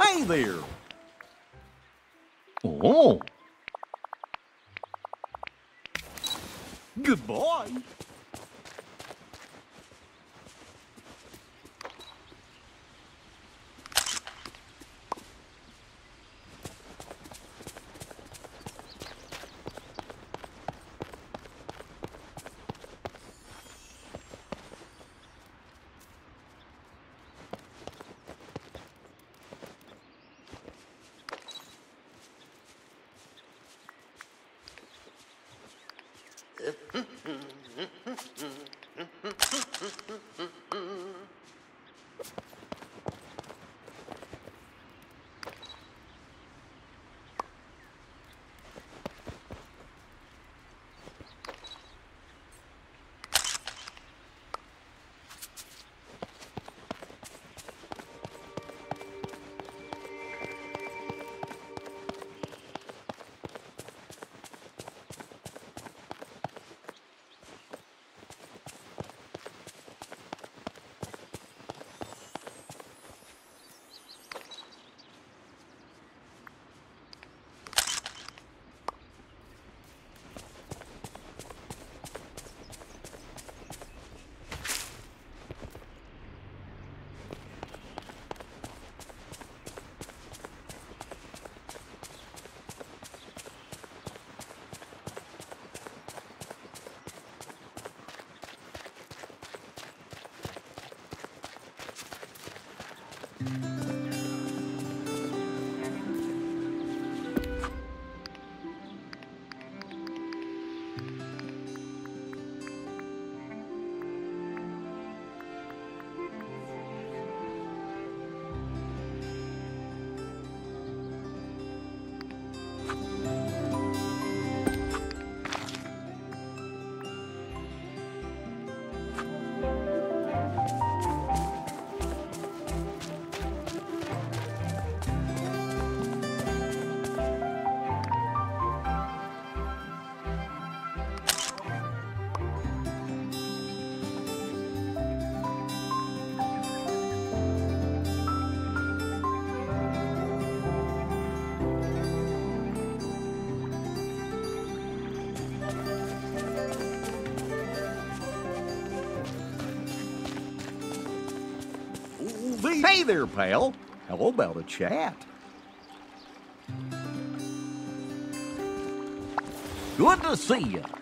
Hey there! Oh! Goodbye! Hey there, pal. How about a chat? Good to see you.